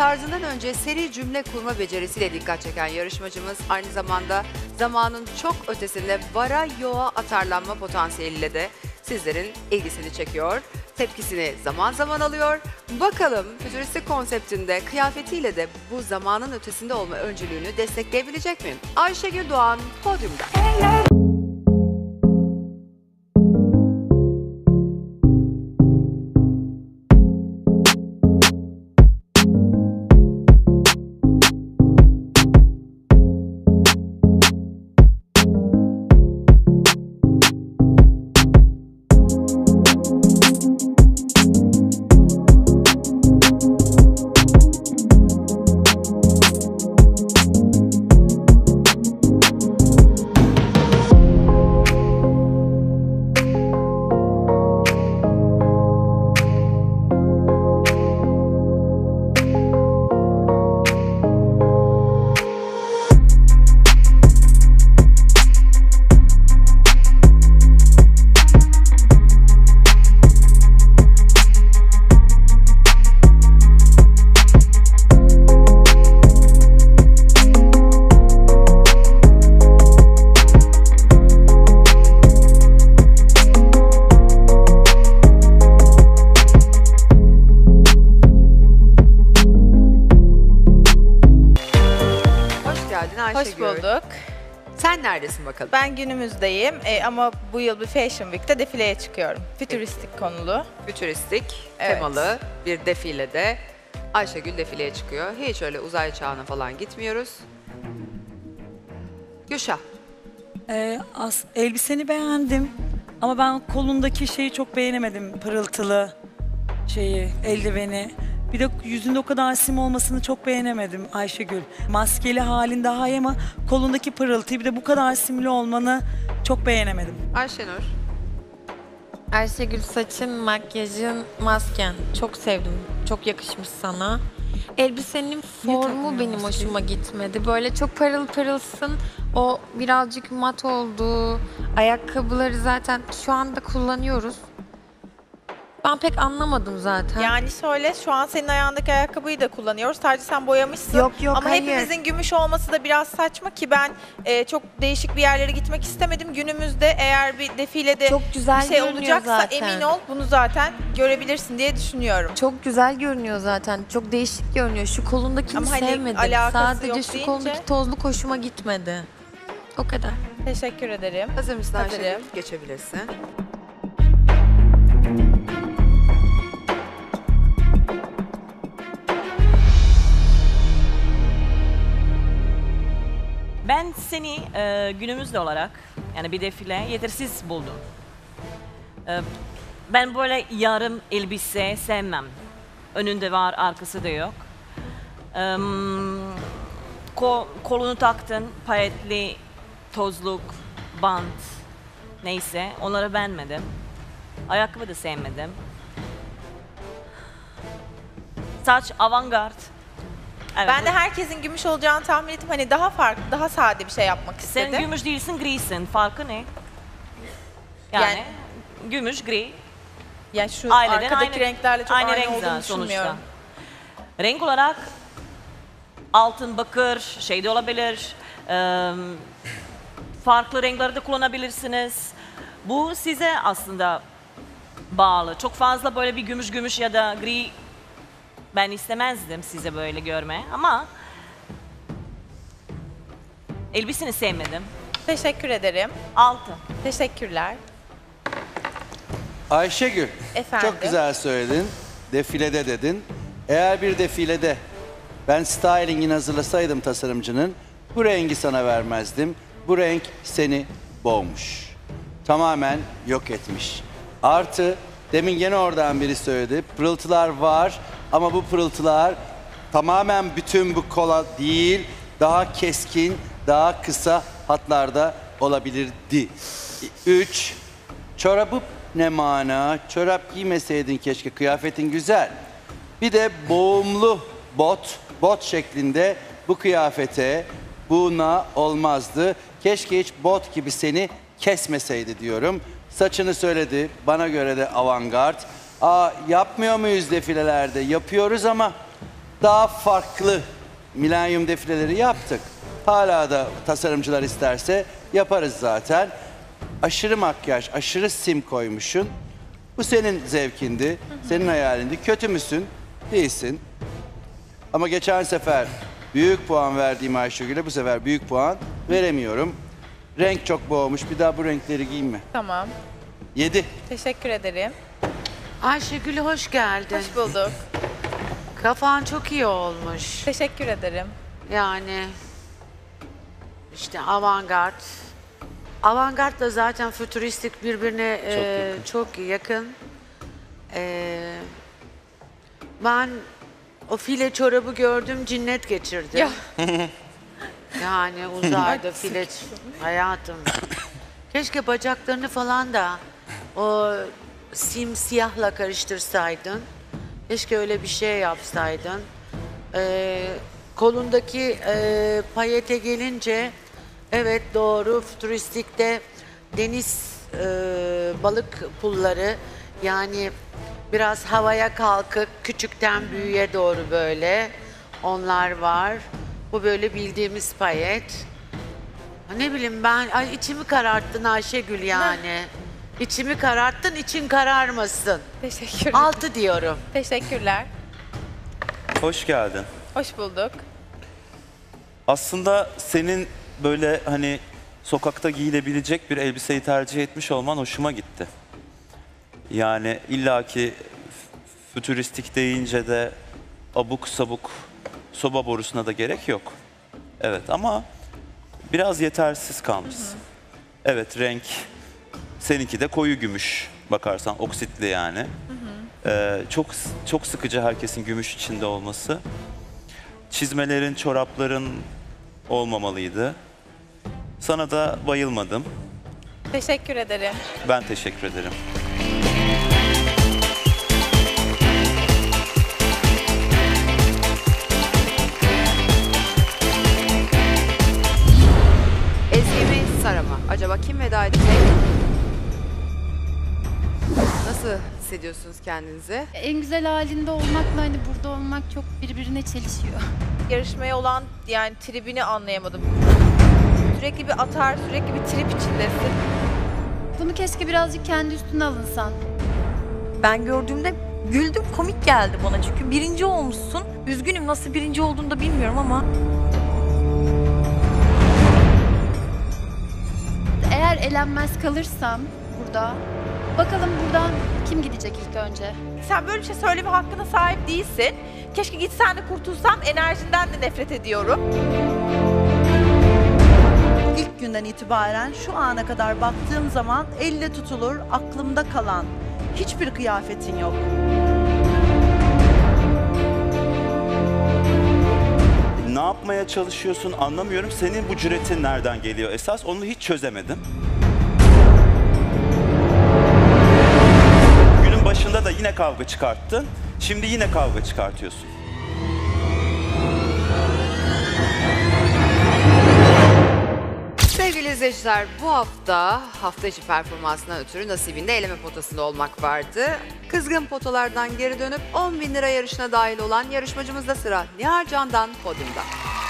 Tarzından önce seri cümle kurma becerisiyle dikkat çeken yarışmacımız aynı zamanda zamanın çok ötesinde vara yoğa atarlanma potansiyeliyle de sizlerin ilgisini çekiyor, tepkisini zaman zaman alıyor. Bakalım fütüristik konseptinde kıyafetiyle de bu zamanın ötesinde olma öncülüğünü destekleyebilecek miyim? Ayşegül Doğan podyumda. Hoş bulduk. Sen neredesin bakalım? Ben günümüzdeyim ama bu yıl bir Fashion Week'te defileye çıkıyorum. Fütüristik konulu. Fütüristik temalı bir defilede Ayşegül defileye çıkıyor. Hiç öyle uzay çağına falan gitmiyoruz. Gülşah. Elbiseni beğendim ama ben kolundaki şeyi çok beğenemedim. Pırıltılı şeyi, eldiveni. Bir de yüzünde o kadar sim olmasını çok beğenemedim Ayşegül. Maskeli halin daha iyi ama kolundaki pırıltıyı bir de bu kadar simli olmanı çok beğenemedim. Ayşenur. Ayşegül, saçın, makyajın, masken çok sevdim. Çok yakışmış sana. Elbisenin formu benim hoşuma gitmedi. Böyle çok parıl parılsın. O birazcık mat oldu. Ayakkabıları zaten şu anda kullanıyoruz. Ben pek anlamadım zaten. Yani şöyle, şu an senin ayağındaki ayakkabıyı da kullanıyoruz. Sadece sen boyamışsın. Yok, ama hayır. Hepimizin gümüş olması da biraz saçma ki ben çok değişik bir yerlere gitmek istemedim. Günümüzde eğer bir defilede çok güzel bir şey olacaksa zaten, emin ol bunu zaten görebilirsin diye düşünüyorum. Çok güzel görünüyor zaten. Çok değişik görünüyor. Şu kolundakini sevmedim. Hani sadece şu kolundaki tozluk hoşuma gitmedi. O kadar. Teşekkür ederim. Hazır mısın Ayşegül? Geçebilirsin. Ben seni günümüzde olarak, yani bir defile yetersiz buldum. Ben böyle yarım elbise sevmem. Önünde var, arkası da yok. Kolunu taktın, payetli, tozluk, bant, neyse onları beğenmedim. Ayakkabı da sevmedim. Saç avantgard. Evet. Ben de herkesin gümüş olacağını tahmin ettim. Hani daha farklı, daha sade bir şey yapmak istedim. Sen gümüş değilsin, grisin. Farkı ne? Yani gümüş, gri. Yani şu aileden arkadaki renklerle çok aynı renk olduğunu düşünmüyorum. Renk olarak altın, bakır, şey de olabilir. Farklı renkleri de kullanabilirsiniz. Bu size aslında bağlı. Çok fazla böyle bir gümüş ya da gri ben istemezdim size böyle görme ama elbisini sevmedim. Teşekkür ederim. 6. Teşekkürler. Ayşegül, efendim? Çok güzel söyledin. Defilede dedin. Eğer bir defilede ben styling'ini hazırlasaydım tasarımcının, bu rengi sana vermezdim. Bu renk seni boğmuş. Tamamen yok etmiş. Artı demin gene oradan biri söyledi. Pırıltılar var. Ama bu pırıltılar tamamen bütün bu kola değil, daha keskin, daha kısa hatlarda olabilirdi. 3, çorabı ne mana, çorap giymeseydin keşke, kıyafetin güzel. Bir de boğumlu bot şeklinde bu kıyafete, buna olmazdı. Keşke hiç bot gibi seni kesmeseydi diyorum. Saçını söyledi, bana göre de avantgard. Yapmıyor muyuz defilelerde? Yapıyoruz ama daha farklı milenyum defileleri yaptık. Hala da tasarımcılar isterse yaparız zaten. Aşırı makyaj, aşırı sim koymuşsun. Bu senin zevkindi, senin hayalindi. Kötü müsün? Değilsin. Ama geçen sefer büyük puan verdiğim Ayşegül'e bu sefer büyük puan veremiyorum. Renk çok boğmuş. Bir daha bu renkleri giyinme. Tamam. 7. Teşekkür ederim. Ayşegül hoş geldin. Hoş bulduk. Kafan çok iyi olmuş. Teşekkür ederim. Yani işte avantgard. Avantgardla zaten fütüristik birbirine çok yakın. Çok yakın. Ben o file çorabı gördüm, cinnet geçirdim. Ya. Yani uzayda file hayatım. Keşke bacaklarını falan da o simsiyahla karıştırsaydın. Keşke öyle bir şey yapsaydın. Kolundaki payete gelince, evet doğru, futuristikte deniz balık pulları, yani biraz havaya kalkık, küçükten büyüğe doğru böyle onlar var. Bu böyle bildiğimiz payet. Ne bileyim ben, ay içimi kararttın Ayşegül yani. İçimi kararttın, için kararmasın. Teşekkürler. 6 diyorum. Teşekkürler. Hoş geldin. Hoş bulduk. Aslında senin böyle hani sokakta giyilebilecek bir elbiseyi tercih etmiş olman hoşuma gitti. Yani illaki fütüristik deyince de abuk sabuk soba borusuna da gerek yok. Evet ama biraz yetersiz kalmışsın. Evet renk, seninki de koyu gümüş bakarsan, oksitli yani. Çok sıkıcı herkesin gümüş içinde olması. Çizmelerin, çorapların olmamalıydı. Sana da bayılmadım. Teşekkür ederim. Ben teşekkür ederim. Acaba kim veda edecek? Nasıl hissediyorsunuz kendinizi? En güzel halinde olmakla hani burada olmak çok birbirine çelişiyor. Yarışmaya olan yani tribini anlayamadım. Sürekli bir atar, sürekli bir trip içindesin. Bunu keşke birazcık kendi üstüne alınsan. Ben gördüğümde güldüm, komik geldi bana çünkü birinci olmuşsun. Üzgünüm, nasıl birinci olduğunu da bilmiyorum ama... Eğer elenmez kalırsam burada, bakalım buradan kim gidecek ilk önce? Sen böyle bir şey söyleme hakkına sahip değilsin. Keşke gitsen de kurtulsam, enerjinden de nefret ediyorum. İlk günden itibaren şu ana kadar baktığım zaman elle tutulur, aklımda kalan hiçbir kıyafetin yok. Ne yapmaya çalışıyorsun anlamıyorum. Senin bu cüretin nereden geliyor esas? Onu hiç çözemedim. Günün başında da yine kavga çıkarttın. Şimdi yine kavga çıkartıyorsun. Sevgili izleyiciler, bu hafta hafta içi performansından ötürü nasibinde eleme potasında olmak vardı. Kızgın potalardan geri dönüp 10.000 lira yarışına dahil olan yarışmacımızda sıra. Nihal Candan podyumda.